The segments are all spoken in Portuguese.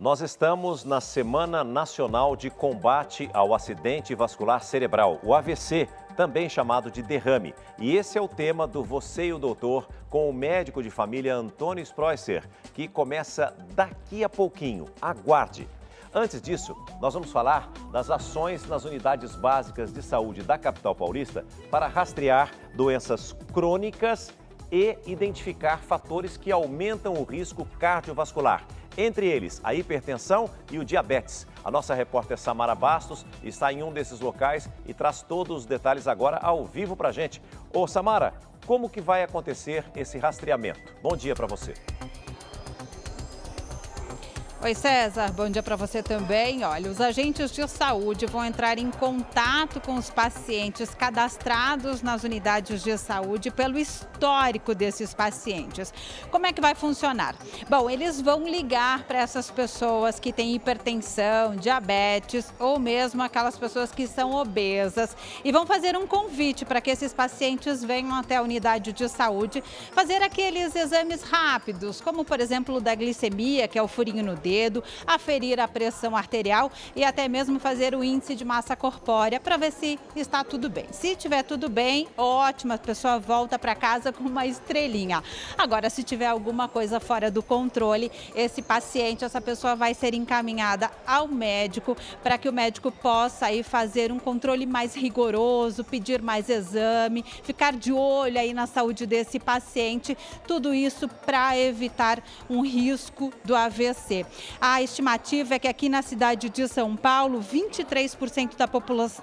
Nós estamos na Semana Nacional de Combate ao Acidente Vascular Cerebral, o AVC, também chamado de derrame. E esse é o tema do Você e o Doutor com o médico de família Antônio Stroessler, que começa daqui a pouquinho. Aguarde! Antes disso, nós vamos falar das ações nas unidades básicas de saúde da capital paulista para rastrear doenças crônicas e identificar fatores que aumentam o risco cardiovascular. Entre eles, a hipertensão e o diabetes. A nossa repórter Samara Bastos está em um desses locais e traz todos os detalhes agora ao vivo para a gente. Ô Samara, como que vai acontecer esse rastreamento? Bom dia para você. Oi César, bom dia para você também. Olha, os agentes de saúde vão entrar em contato com os pacientes cadastrados nas unidades de saúde pelo histórico desses pacientes. Como é que vai funcionar? Bom, eles vão ligar para essas pessoas que têm hipertensão, diabetes ou mesmo aquelas pessoas que são obesas e vão fazer um convite para que esses pacientes venham até a unidade de saúde fazer aqueles exames rápidos, como por exemplo o da glicemia, que é o furinho no dedo, aferir a pressão arterial e até mesmo fazer o índice de massa corpórea para ver se está tudo bem. Se tiver tudo bem, ótimo, a pessoa volta para casa com uma estrelinha. Agora, se tiver alguma coisa fora do controle, esse paciente, essa pessoa vai ser encaminhada ao médico para que o médico possa aí fazer um controle mais rigoroso, pedir mais exame, ficar de olho aí na saúde desse paciente, tudo isso para evitar um risco do AVC. A estimativa é que aqui na cidade de São Paulo, 23%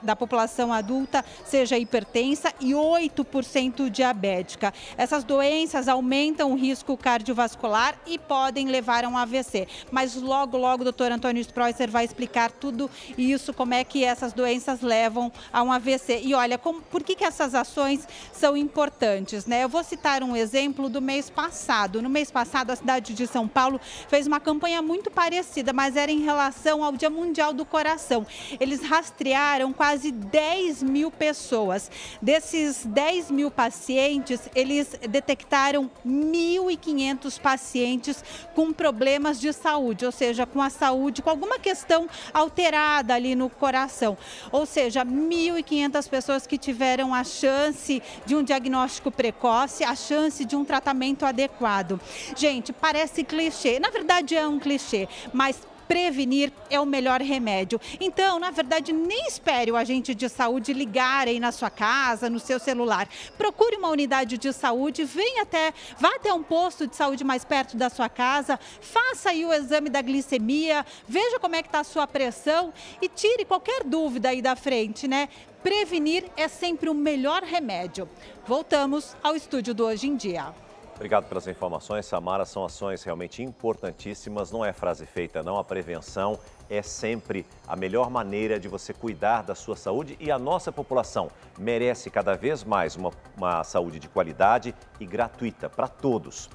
da população adulta seja hipertensa e 8% diabética. Essas doenças aumentam o risco cardiovascular e podem levar a um AVC. Mas logo, logo, o doutor Antônio Stroessler vai explicar tudo isso, como é que essas doenças levam a um AVC. E olha, por que essas ações são importantes, né? Eu vou citar um exemplo do mês passado. No mês passado, a cidade de São Paulo fez uma campanha muito parecida, mas era em relação ao Dia Mundial do Coração. Eles rastrearam quase 10 mil pessoas. Desses 10 mil pacientes, eles detectaram 1.500 pacientes com problemas de saúde, ou seja, com a saúde, com alguma questão alterada ali no coração. Ou seja, 1.500 pessoas que tiveram a chance de um diagnóstico precoce, a chance de um tratamento adequado. Gente, parece clichê. Na verdade, é um clichê. Mas prevenir é o melhor remédio. Então, na verdade, nem espere o agente de saúde ligar aí na sua casa, no seu celular. Procure uma unidade de saúde, vá até um posto de saúde mais perto da sua casa, faça aí o exame da glicemia, veja como é que está a sua pressão e tire qualquer dúvida aí da frente, né? Prevenir é sempre o melhor remédio. Voltamos ao estúdio do Hoje em Dia. Obrigado pelas informações, Samara. São ações realmente importantíssimas, não é frase feita, não. A prevenção é sempre a melhor maneira de você cuidar da sua saúde e a nossa população merece cada vez mais uma saúde de qualidade e gratuita para todos.